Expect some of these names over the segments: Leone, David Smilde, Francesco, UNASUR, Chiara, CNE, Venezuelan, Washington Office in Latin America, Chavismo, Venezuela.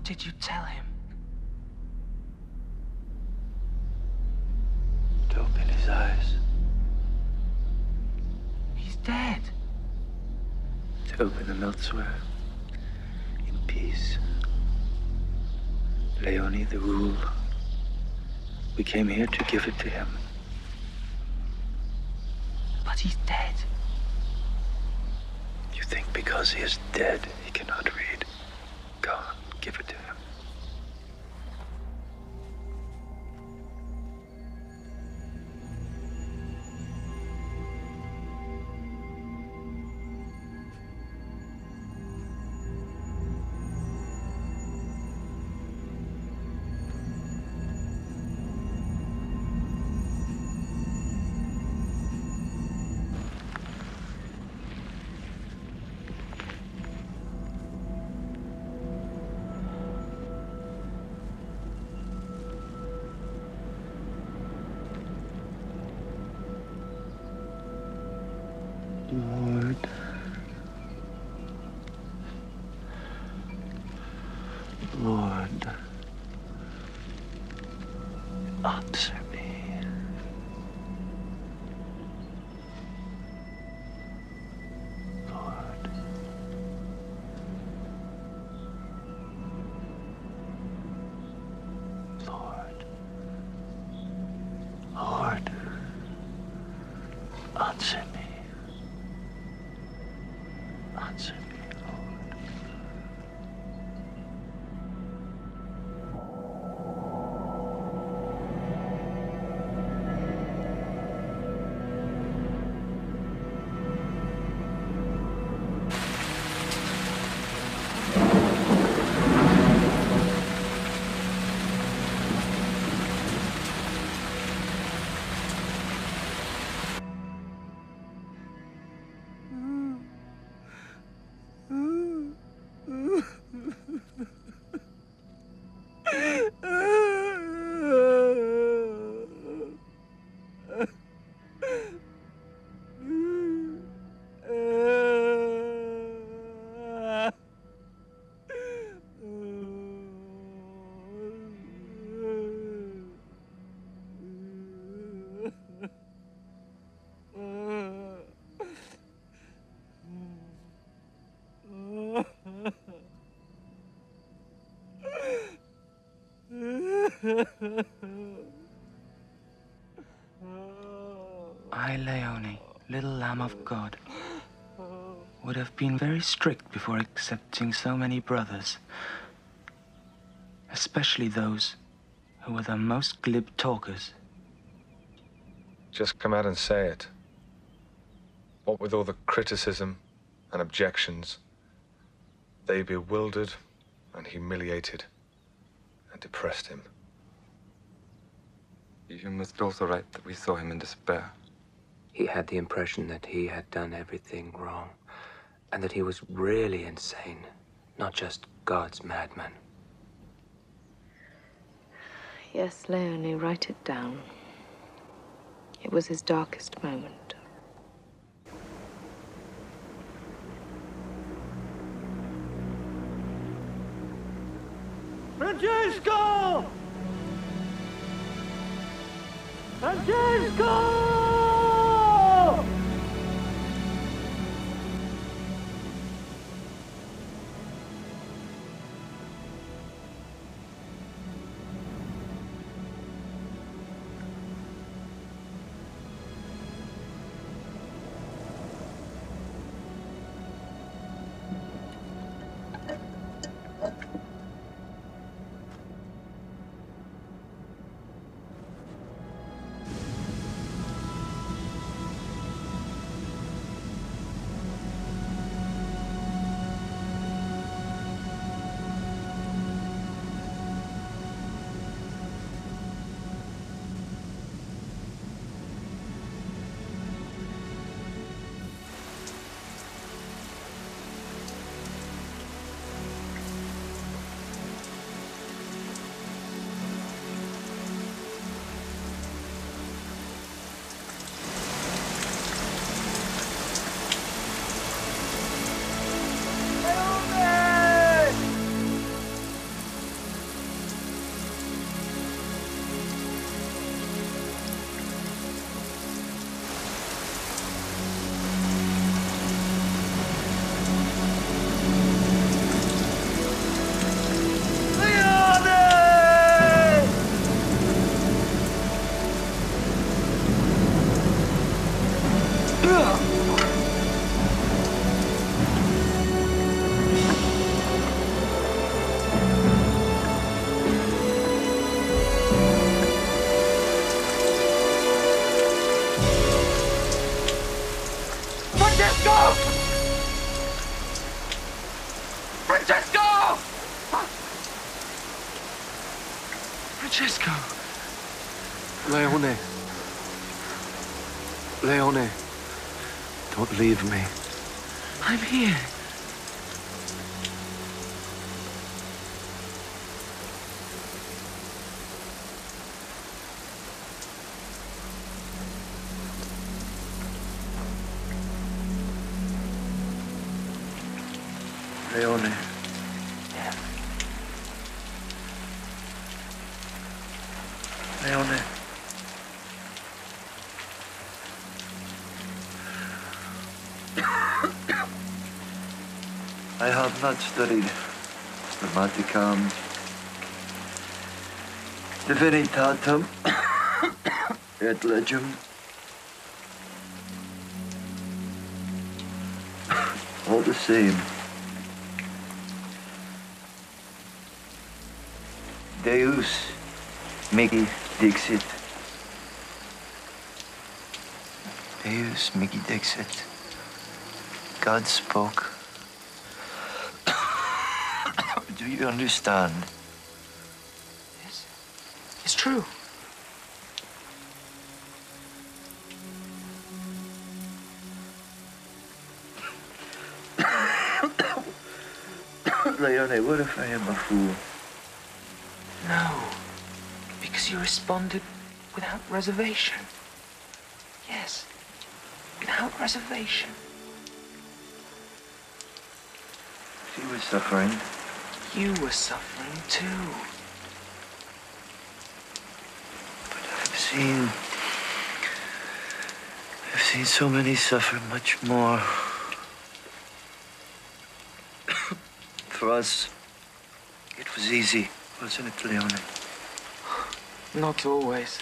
What did you tell him? To open his eyes. He's dead. To open them elsewhere. In peace. Leone, the rule. We came here to give it to him. But he's dead. You think because he is dead, he cannot read? Go on, give it to him. Lord, Lord, answer me. Lord, Lord, Lord, answer me. Answer me, Lord. I, Leone, little lamb of God, would have been very strict before accepting so many brothers, especially those who were the most glib talkers. Just come out and say it. What with all the criticism and objections, they bewildered and humiliated and depressed him. You must also write that we saw him in despair. He had the impression that he had done everything wrong, and that he was really insane, not just God's madman. Yes, Leone, write it down. It was his darkest moment. Francesco! Francesco! Francesco! Leone. Leone, don't leave me. I'm here. Leone. Yeah. Leone. I have not studied grammaticam divinitatum et legem. All the same. Deus mihi dixit. Deus mihi dixit. God spoke. Do you understand? Yes. It's true. Leone, what if I am a fool? No, because you responded without reservation. Yes, without reservation. She was suffering. You were suffering too. But I've seen so many suffer much more. For us, it was easy. Wasn't it, Leone? Not always.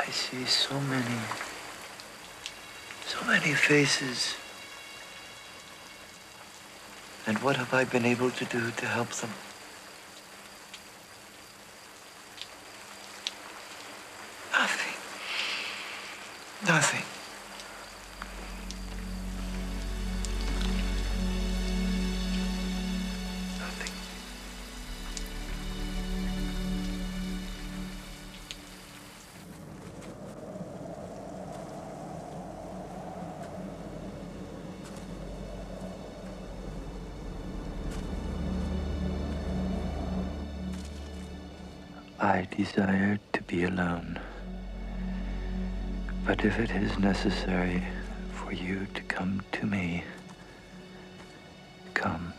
I see so many faces. And what have I been able to do to help them? Nothing. Nothing. I desire to be alone, but if it is necessary for you to come to me, come.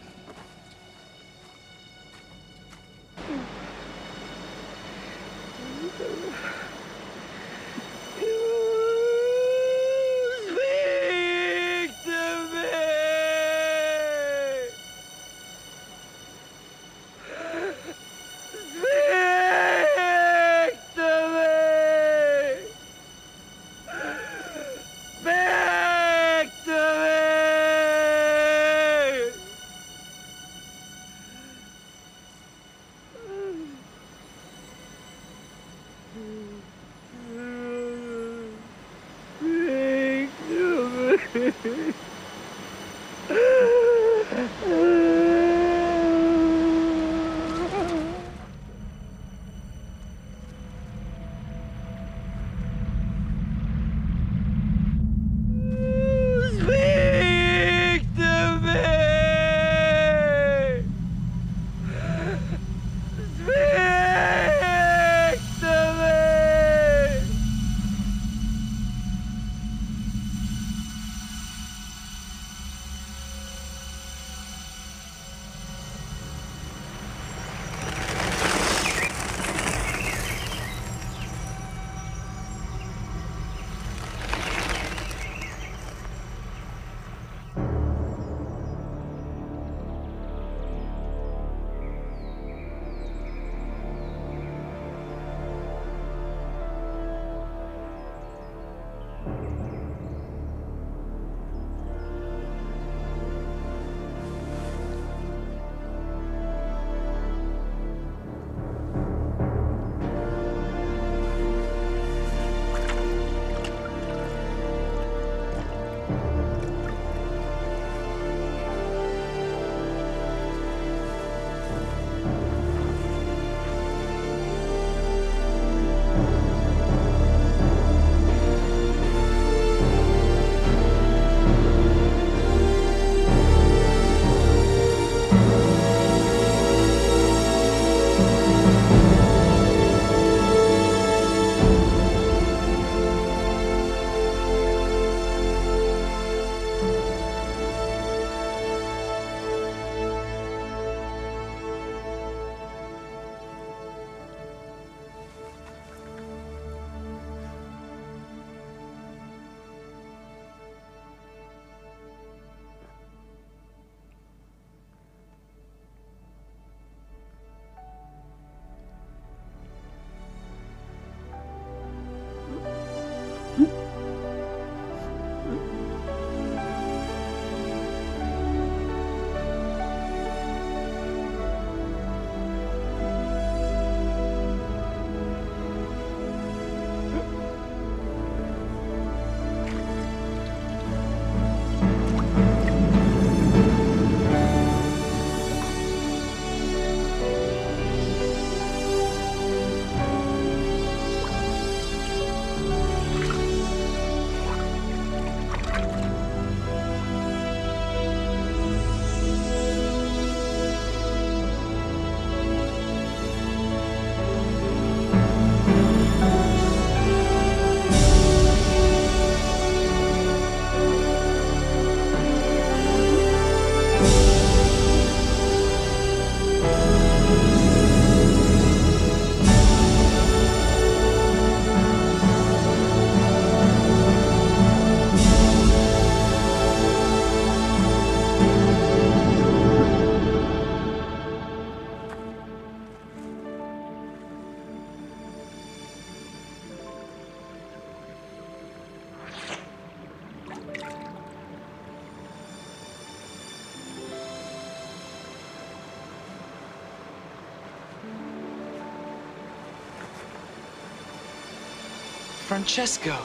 Francesco.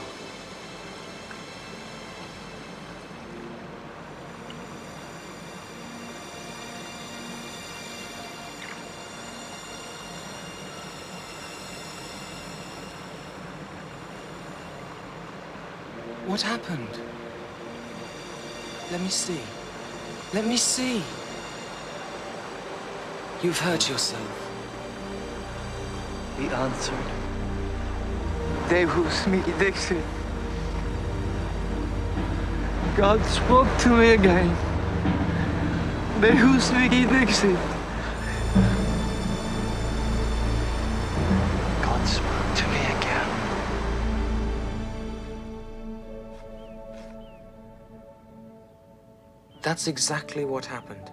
What happened? Let me see. Let me see. You've hurt yourself. He answered. Deus mihi dixit. God spoke to me again. Deus mihi dixit. God spoke to me again. That's exactly what happened.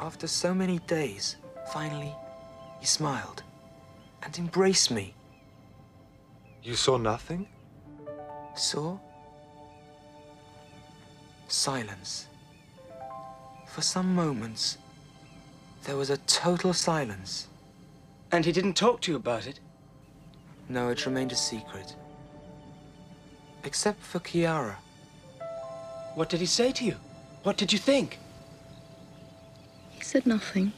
After so many days, finally, he smiled and embraced me. You saw nothing? Saw? Silence. For some moments, there was a total silence. And he didn't talk to you about it? No, it remained a secret. Except for Chiara. What did he say to you? What did you think? He said nothing.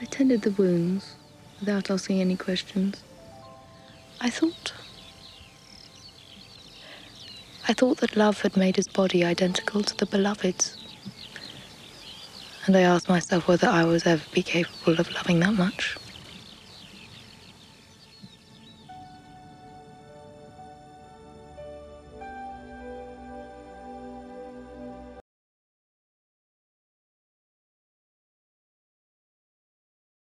I tended the wounds without asking any questions. I thought that love had made his body identical to the beloved's. And I asked myself whether I would ever be capable of loving that much.